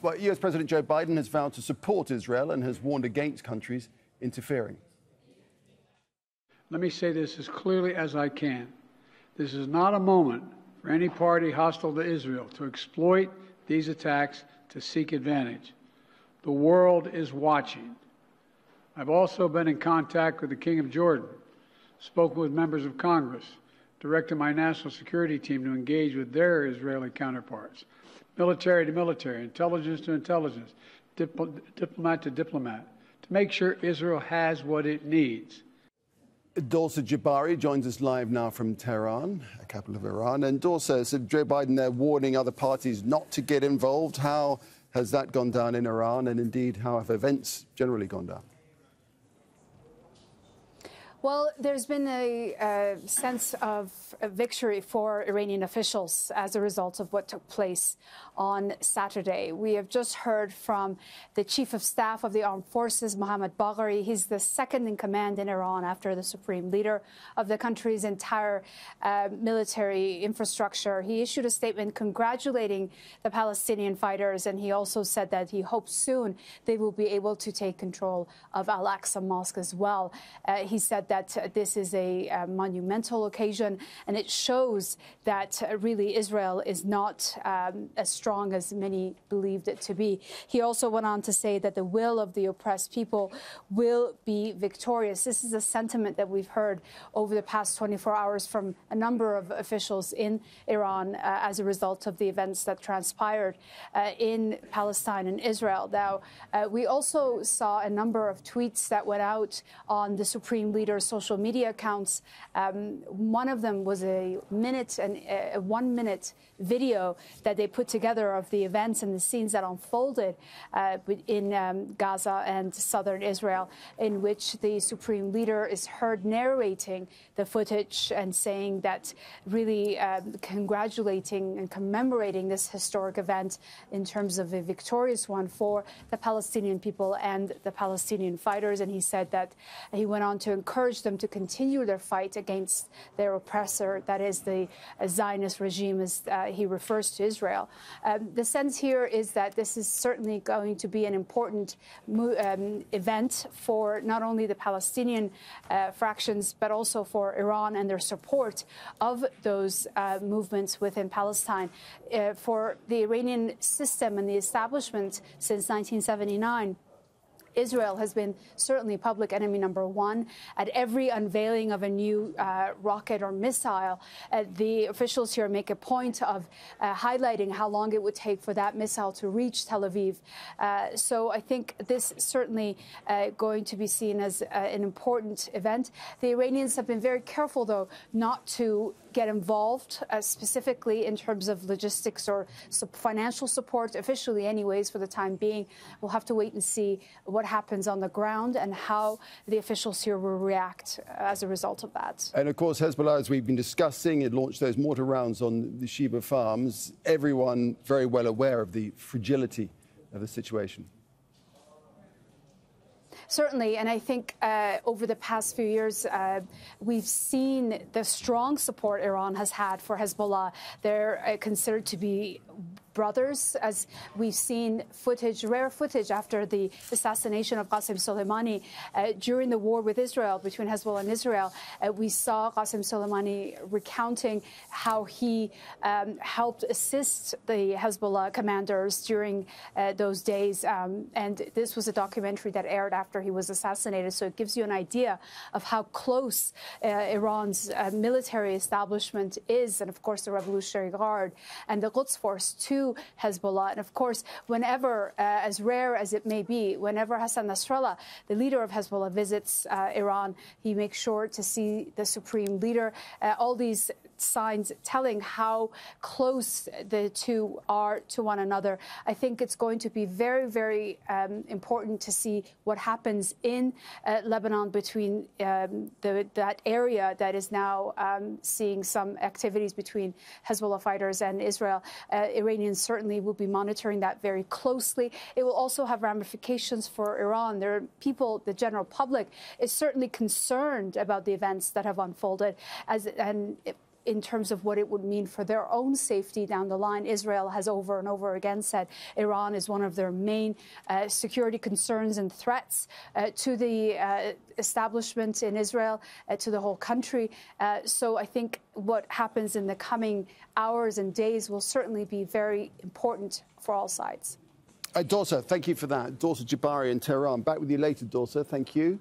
Well, US President Joe Biden has vowed to support Israel and has warned against countries interfering. Let me say this as clearly as I can. This is not a moment for any party hostile to Israel to exploit these attacks to seek advantage. The world is watching. I've also been in contact with the King of Jordan, spoken with members of Congress, directed my national security team to engage with their Israeli counterparts, military to military, intelligence to intelligence, diplomat to diplomat, to make sure Israel has what it needs. Dorsa Jabari joins us live now from Tehran, a capital of Iran. And Dorsa, so Joe Biden there warning other parties not to get involved. How has that gone down in Iran? And indeed, how have events generally gone down? Well, there's been a sense of victory for Iranian officials as a result of what took place on Saturday. We have just heard from the Chief of Staff of the Armed Forces, Mohammad Bagheri. He's the second in command in Iran after the supreme leader of the country's entire military infrastructure. He issued a statement congratulating the Palestinian fighters, and he also said that he hopes soon they will be able to take control of Al-Aqsa Mosque as well. He said that this is a monumental occasion, and it shows that really Israel is not as strong as many believed it to be. He also went on to say that the will of the oppressed people will be victorious. This is a sentiment that we've heard over the past 24 hours from a number of officials in Iran as a result of the events that transpired in Palestine and Israel. Now, we also saw a number of tweets that went out on the Supreme Leader social media accounts. One of them was a 1 minute video that they put together of the events and the scenes that unfolded in Gaza and southern Israel, in which the Supreme Leader is heard narrating the footage and saying that really congratulating and commemorating this historic event in terms of a victorious one for the Palestinian people and the Palestinian fighters. And he said that he went on to encourage them to continue their fight against their oppressor, that is the Zionist regime, as he refers to Israel. The sense here is that this is certainly going to be an important event for not only the Palestinian fractions, but also for Iran and their support of those movements within Palestine. For the Iranian system and the establishment since 1979, Israel has been certainly public enemy number one. At every unveiling of a new rocket or missile, the officials here make a point of highlighting how long it would take for that missile to reach Tel Aviv. So I think this certainly going to be seen as an important event. The Iranians have been very careful, though, not to get involved specifically in terms of logistics or financial support, officially anyways, for the time being. We'll have to wait and see what happens on the ground and how the officials here will react as a result of that. And of course, Hezbollah, as we've been discussing, it launched those mortar rounds on the Sheba farms. Everyone very well aware of the fragility of the situation. Certainly, and I think over the past few years, we've seen the strong support Iran has had for Hezbollah. They're considered to be brothers, as we've seen footage, rare footage after the assassination of Qasem Soleimani during the war with Israel, between Hezbollah and Israel. We saw Qasem Soleimani recounting how he helped assist the Hezbollah commanders during those days. And this was a documentary that aired after he was assassinated. So it gives you an idea of how close Iran's military establishment is, and of course the Revolutionary Guard and the Quds Force, to Hezbollah. And of course, whenever, as rare as it may be, whenever Hassan Nasrallah, the leader of Hezbollah, visits Iran, he makes sure to see the Supreme Leader. All these signs telling how close the two are to one another. I think it's going to be very, very important to see what happens in Lebanon between that area that is now seeing some activities between Hezbollah fighters and Israel. Iranians certainly will be monitoring that very closely. It will also have ramifications for Iran. There are people, the general public, is certainly concerned about the events that have unfolded, and in terms of what it would mean for their own safety down the line. Israel has over and over again said Iran is one of their main security concerns and threats to the establishment in Israel, to the whole country. So I think what happens in the coming hours and days will certainly be very important for all sides. Dorsa, thank you for that. Dorsa Jabari in Tehran. Back with you later, Dorsa. Thank you.